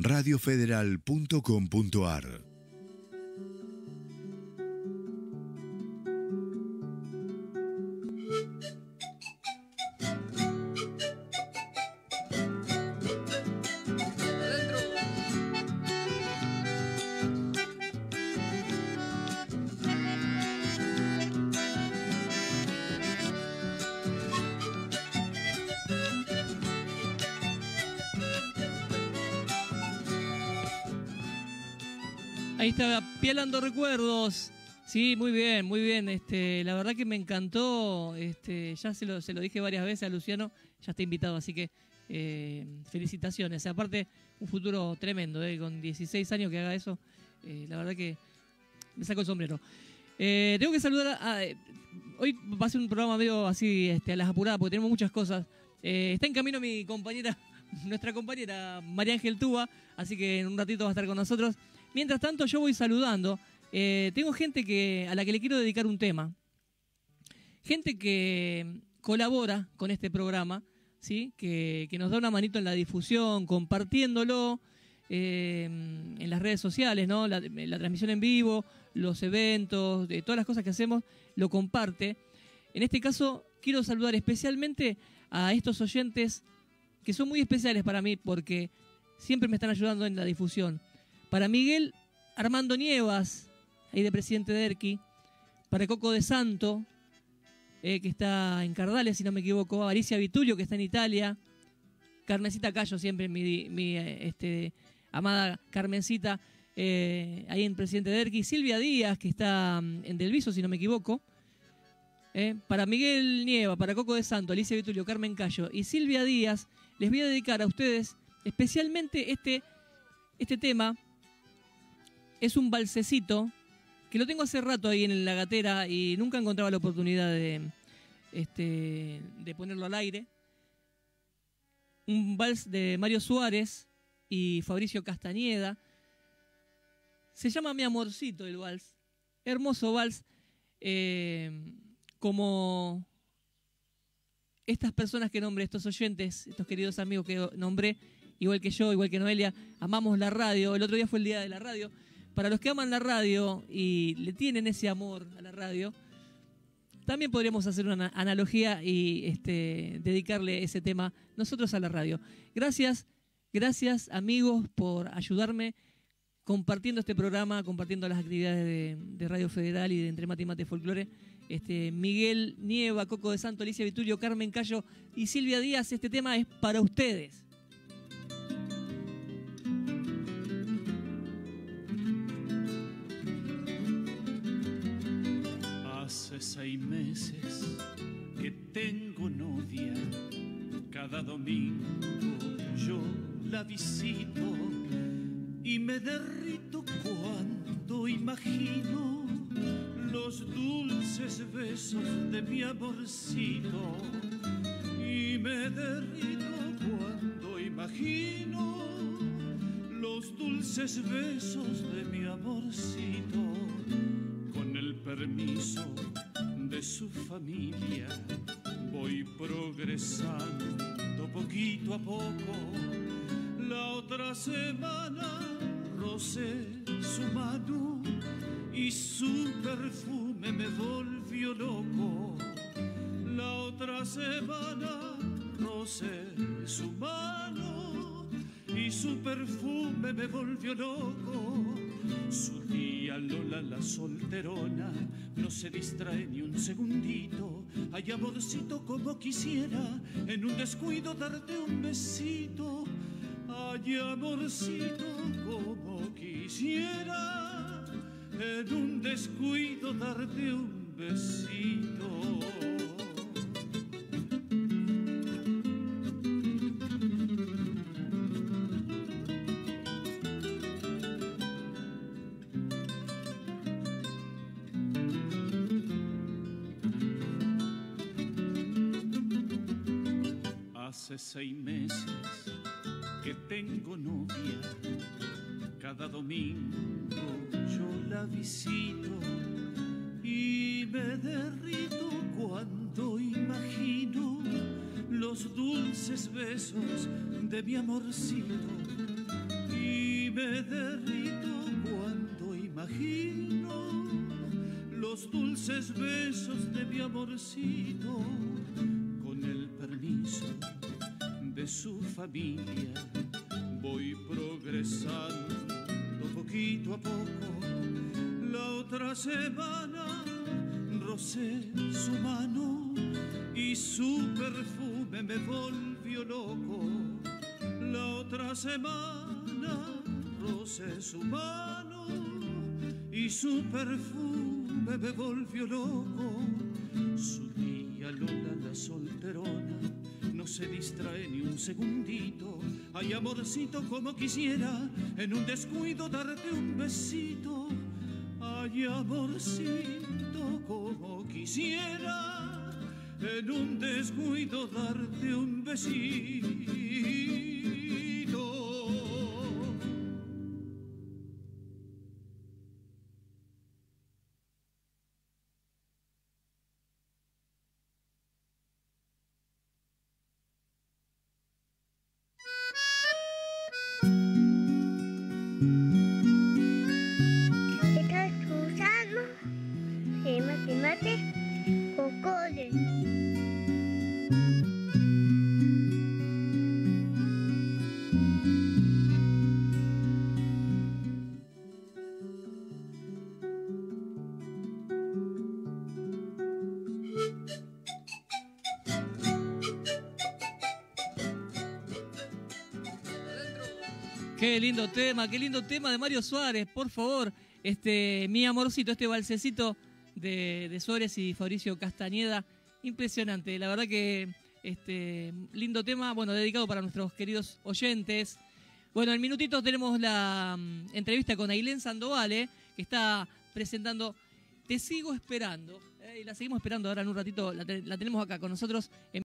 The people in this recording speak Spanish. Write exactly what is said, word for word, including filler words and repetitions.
radio federal punto com punto ar. Ahí está, Apialando Recuerdos. Sí, muy bien, muy bien. Este, la verdad que me encantó. Este, ya se lo, se lo dije varias veces a Luciano, ya está invitado, así que eh, felicitaciones. Aparte, un futuro tremendo, ¿eh? Con dieciséis años que haga eso, eh, la verdad que me saco el sombrero. Eh, tengo que saludar a... a eh, hoy va a ser un programa medio así, este, a las apuradas, porque tenemos muchas cosas. Eh, está en camino mi compañera, nuestra compañera María Ángel Tuba, así que en un ratito va a estar con nosotros. Mientras tanto, yo voy saludando. Eh, tengo gente que, a la que le quiero dedicar un tema. Gente que colabora con este programa, ¿sí? que, que nos da una manito en la difusión, compartiéndolo eh, en las redes sociales, ¿no? La, la transmisión en vivo, los eventos, eh, todas las cosas que hacemos, lo comparte. En este caso, quiero saludar especialmente a estos oyentes que son muy especiales para mí porque siempre me están ayudando en la difusión. Para Miguel Armando Nievas, ahí de Presidente Derqui. Para Coco de Santo, eh, que está en Cardales, si no me equivoco. Alicia Vitulio, que está en Italia. Carmencita Callo, siempre mi, mi este, amada Carmencita, eh, ahí en Presidente Derqui. Silvia Díaz, que está en Delviso, si no me equivoco. Eh, para Miguel Nieva, para Coco de Santo, Alicia Vitulio, Carmen Callo y Silvia Díaz, les voy a dedicar a ustedes especialmente este, este tema. Es un balsecito que lo tengo hace rato ahí en la gatera y nunca encontraba la oportunidad de, este, de ponerlo al aire. Un vals de Mario Suárez y Fabricio Castañeda. Se llama Mi Amorcito el vals. Hermoso vals. Eh, como estas personas que nombré, estos oyentes, estos queridos amigos que nombré, igual que yo, igual que Noelia, amamos la radio. El otro día fue el día de la radio. Para los que aman la radio y le tienen ese amor a la radio, también podríamos hacer una analogía y este, dedicarle ese tema nosotros a la radio. Gracias, gracias amigos por ayudarme compartiendo este programa, compartiendo las actividades de, de Radio Federal y de Entre Mate y Mate Folclore. Este, Miguel Nieva, Coco de Santo, Alicia Vitulio, Carmen Callo y Silvia Díaz, este tema es para ustedes. Hace seis meses que tengo novia, cada domingo yo la visito y me derrito cuando imagino los dulces besos de mi amorcito. Y me derrito cuando imagino los dulces besos de mi amorcito. Permiso de su familia, voy progresando poquito a poco. La otra semana rocé su mano y su perfume me volvió loco. La otra semana rocé su mano y su perfume me volvió loco. Su tía Lola, la solterona, no se distrae ni un segundito. Ay, amorcito, como quisiera en un descuido darte un besito. Ay, amorcito, como quisiera en un descuido darte un besito. Hace seis meses que tengo novia, cada domingo yo la visito y me derrito cuando imagino los dulces besos de mi amorcito. Y me derrito cuando imagino los dulces besos de mi amorcito, con el permiso de su familia voy progresando poquito a poco. La otra semana rocé su mano y su perfume me volvió loco. La otra semana rocé su mano y su perfume me volvió loco. Su tía Lola, la solterona, no se distrae ni un segundito. Ay, amorcito, como quisiera en un descuido darte un besito. Ay, amorcito, como quisiera en un descuido darte un besito. Estás escuchando Entre Mate y Mate Folclore. Qué lindo tema, qué lindo tema de Mario Suárez, por favor. Este, Mi Amorcito, este valsecito de, de Suárez y Fabricio Castañeda. Impresionante, la verdad que este lindo tema, bueno, dedicado para nuestros queridos oyentes. Bueno, en minutitos tenemos la um, entrevista con Ailén Sandoval, eh, que está presentando Te Sigo Esperando. Eh, y la seguimos esperando ahora en un ratito, la, te, la tenemos acá con nosotros en